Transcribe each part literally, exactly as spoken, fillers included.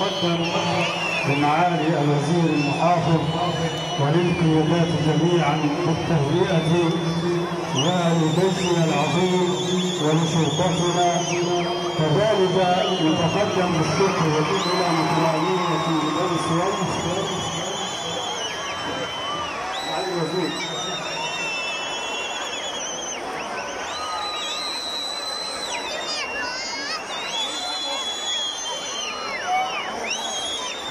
المقدم ومعالي الوزير المحافظ وللقيادات جميعا بالتهنئة ولبيتنا العظيم ولشرطتنا. كذلك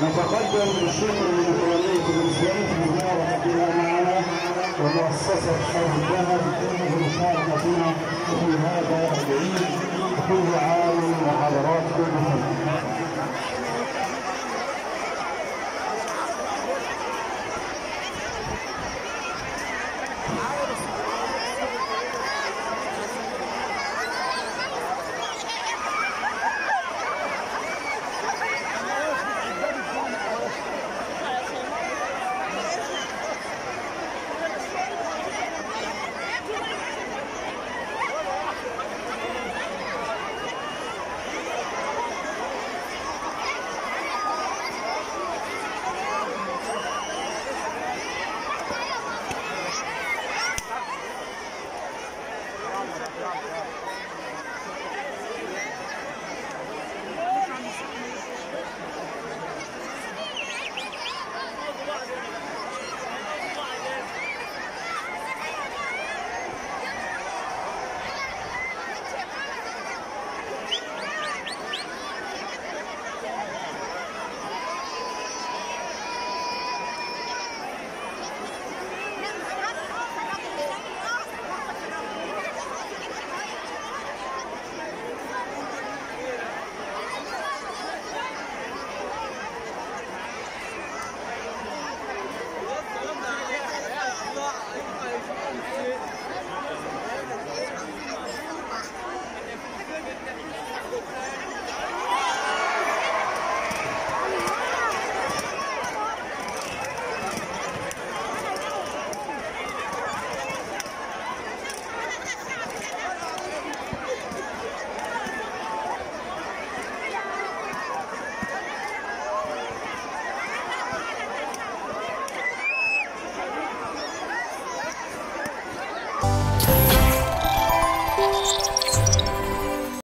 نتقدم بالشكر والإعلام الطلابية لمجلس يوم على الوزير. نتقدم بالشكر من كلية الإسلام في المباركة معنا ومؤسسة حرب الذهب